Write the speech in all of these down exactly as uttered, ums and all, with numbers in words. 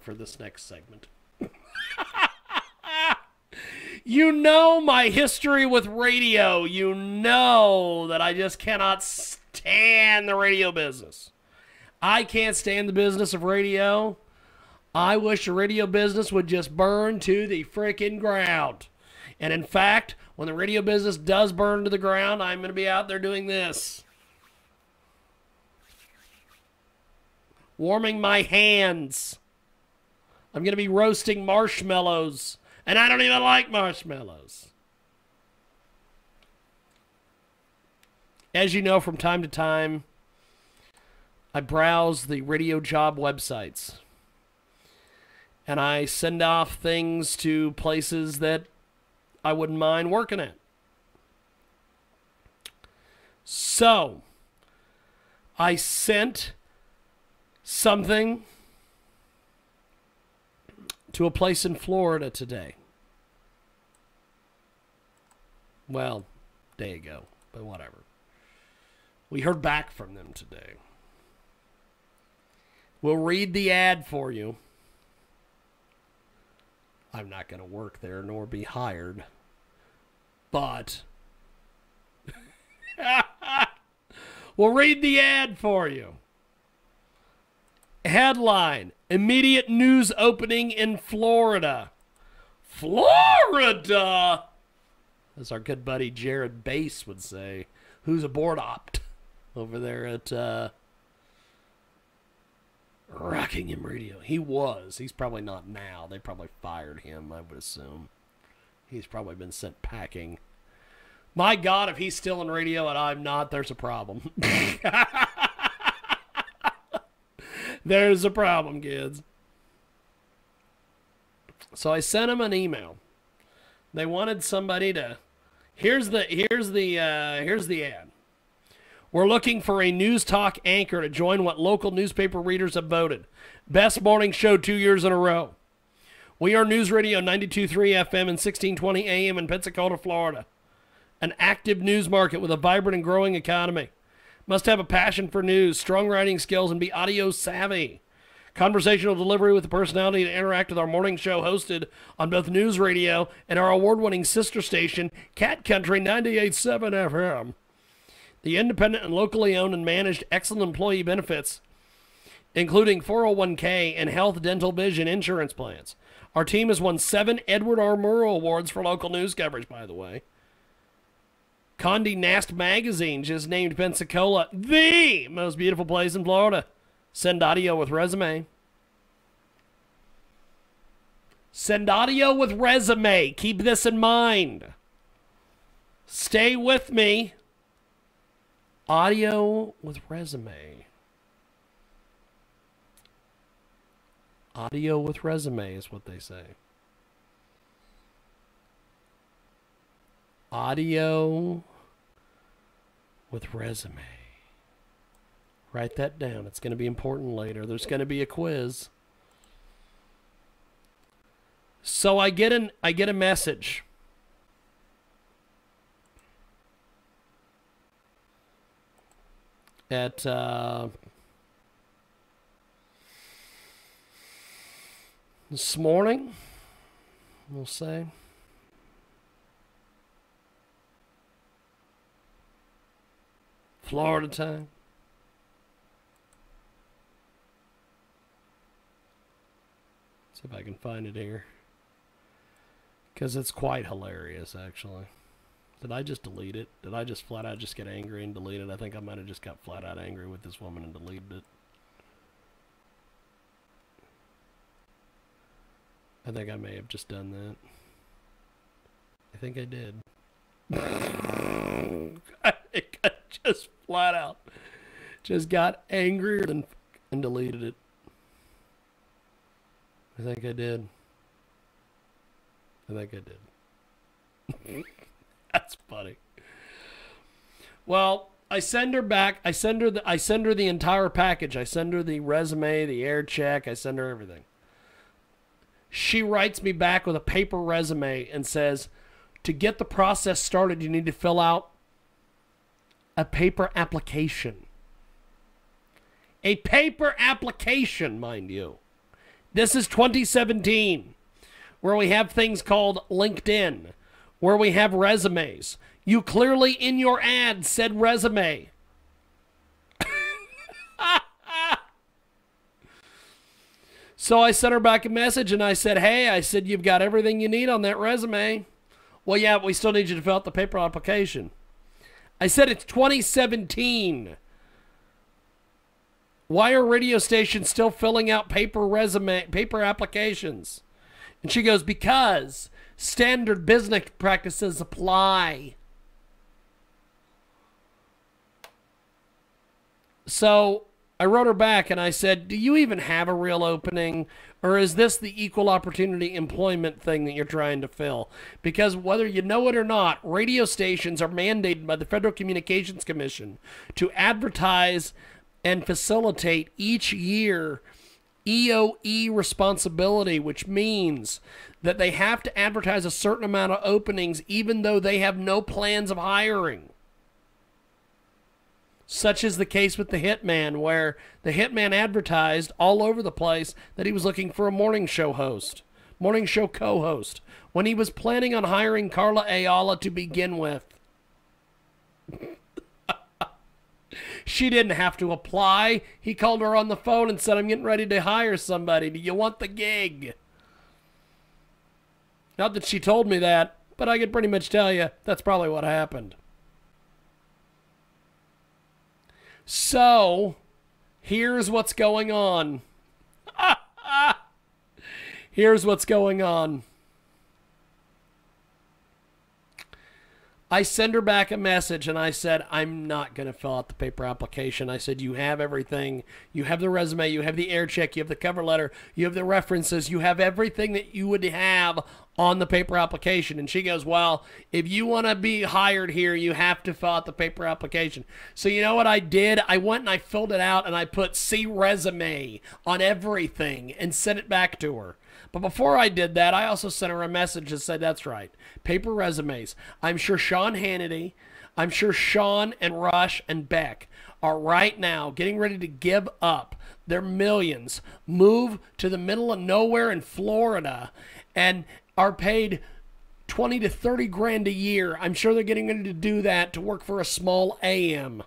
on for this next segment. You know my history with radio. You know that I just cannot stand the radio business. I can't stand the business of radio. I wish the radio business would just burn to the freaking ground. And in fact, when the radio business does burn to the ground, I'm going to be out there doing this. Warming my hands. I'm going to be roasting marshmallows. And I don't even like marshmallows. As you know, from time to time, I browse the radio job websites. And I send off things to places that I wouldn't mind working at. So, I sent something to a place in Florida today. Well, day ago, but whatever. We heard back from them today. We'll read the ad for you. I'm not going to work there nor be hired, but we'll read the ad for you. Headline, immediate news opening in Florida. Florida, as our good buddy Jared Bass would say, who's a board opt over there at uh, Rockingham Radio. He was. He's probably not now. They probably fired him, I would assume. He's probably been sent packing. My God, if he's still in radio and I'm not, there's a problem. There's a problem, kids. So I sent them an email. They wanted somebody to... Here's the, here's the, uh, here's the ad. We're looking for a news talk anchor to join what local newspaper readers have voted. Best morning show two years in a row. We are News Radio ninety-two point three F M and sixteen twenty A M in Pensacola, Florida. An active news market with a vibrant and growing economy. Must have a passion for news, strong writing skills, and be audio savvy. Conversational delivery with the personality to interact with our morning show hosted on both News Radio and our award-winning sister station, Cat Country ninety-eight point seven F M. The independent and locally owned and managed excellent employee benefits, including four oh one K and health, dental, vision insurance plans. Our team has won seven Edward R. Murrow awards for local news coverage, by the way. Condé Nast magazine just named Pensacola the most beautiful place in Florida. Send audio with resume. Send audio with resume. Keep this in mind. Stay with me. Audio with resume. Audio with resume is what they say. Audio with resume. Write that down. It's going to be important later. There's going to be a quiz. So I get an I get a message. At uh, this morning, we'll say. Florida time. See if I can find it here. Because it's quite hilarious, actually. Did I just delete it? Did I just flat out just get angry and delete it? I think I might have just got flat out angry with this woman and deleted it. I think I may have just done that. I think I did. I think I just flat out just got angrier than and deleted it. I think I did. I think I did. That's funny. Well, I send her back. I send her the, I send her the entire package. I send her the resume, the air check. I send her everything. She writes me back with a paper resume and says, to get the process started, you need to fill out a paper application. A paper application, mind you. This is twenty seventeen, where we have things called LinkedIn, where we have resumes. You clearly in your ad said resume. So I sent her back a message and I said, hey, I said, you've got everything you need on that resume. Well, yeah, but we still need you to fill out the paper application. I said, it's twenty seventeen. Why are radio stations still filling out paper resume, paper applications? And she goes, because standard business practices apply. So I wrote her back and I said, do you even have a real opening? Or is this the equal opportunity employment thing that you're trying to fill? Because whether you know it or not, radio stations are mandated by the Federal Communications Commission to advertise and facilitate each year E O E responsibility, which means that they have to advertise a certain amount of openings even though they have no plans of hiring. Such is the case with the Hitman, where the Hitman advertised all over the place that he was looking for a morning show host, morning show co-host, when he was planning on hiring Carla Ayala to begin with. She didn't have to apply. He called her on the phone and said, I'm getting ready to hire somebody. Do you want the gig? Not that she told me that, but I could pretty much tell you that's probably what happened. So, here's what's going on. Here's what's going on. I send her back a message and I said, I'm not going to fill out the paper application. I said, you have everything. You have the resume. You have the air check. You have the cover letter. You have the references. You have everything that you would have on the paper application. And she goes, well, if you want to be hired here, you have to fill out the paper application. So you know what I did? I went and I filled it out and I put see resume on everything and sent it back to her. But before I did that, I also sent her a message that said, that's right, paper resumes. I'm sure Sean Hannity, I'm sure Sean and Rush and Beck are right now getting ready to give up their millions, move to the middle of nowhere in Florida, and are paid twenty to thirty grand a year. I'm sure they're getting ready to do that to work for a small A M.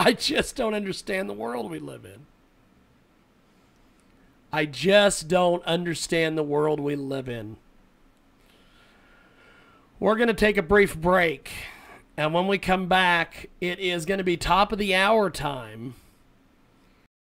I just don't understand the world we live in. I just don't understand the world we live in. We're going to take a brief break. And when we come back, it is going to be top of the hour time.